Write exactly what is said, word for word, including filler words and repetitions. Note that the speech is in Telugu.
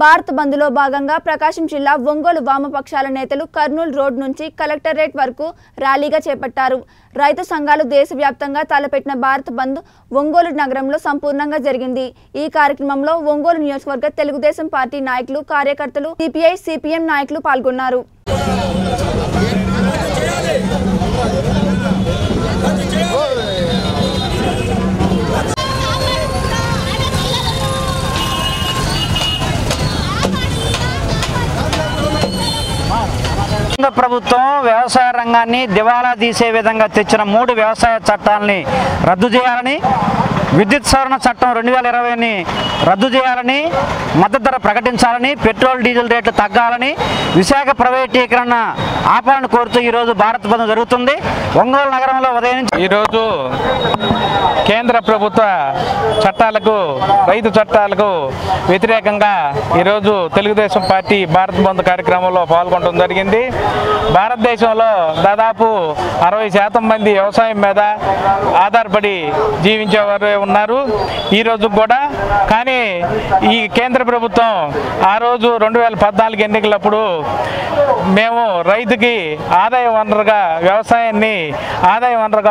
భారత్ బంద్లో భాగంగా ప్రకాశం జిల్లా ఒంగోలు వామపక్షాల నేతలు కర్నూలు రోడ్ నుంచి కలెక్టరేట్ వరకు ర్యాలీగా చేపట్టారు. రైతు సంఘాలు దేశవ్యాప్తంగా తలపెట్టిన భారత్ బంద్ ఒంగోలు నగరంలో సంపూర్ణంగా జరిగింది. ఈ కార్యక్రమంలో ఒంగోలు నియోజకవర్గ తెలుగుదేశం పార్టీ నాయకులు, కార్యకర్తలు, సిపిఐ, సిపిఎం నాయకులు పాల్గొన్నారు. ప్రభుత్వం వ్యవసాయ రంగాన్ని దివాలా తీసే విధంగా తెచ్చిన మూడు వ్యవసాయ చట్టాలని రద్దు చేయాలని, విద్యుత్ సవరణ చట్టం రెండు వేల ఇరవైని రద్దు చేయాలని, మద్దతు ధర ప్రకటించాలని, పెట్రోల్ డీజిల్ రేట్లు తగ్గాలని, విశాఖ ప్రైవేటీకరణ ఆపాలని కోరుతూ ఈరోజు భారత్ బంద్ జరుగుతుంది. ఒంగోలు నగరంలో ఉదయం నుంచి ఈరోజు కేంద్ర ప్రభుత్వ చట్టాలకు, రైతు చట్టాలకు వ్యతిరేకంగా ఈరోజు తెలుగుదేశం పార్టీ భారత్ బంద్ కార్యక్రమంలో పాల్గొనడం జరిగింది. భారతదేశంలో దాదాపు అరవై శాతం మంది వ్యవసాయం మీద ఆధారపడి జీవించేవారే ఉన్నారు ఈరోజు కూడా. కానీ ఈ కేంద్ర ప్రభుత్వం ఆ రోజు రెండు వేల పద్నాలుగు ఎన్నికలప్పుడు మేము రైతుకి ఆదాయ వనరుగా, వ్యవసాయాన్ని ఆదాయ వనరుగా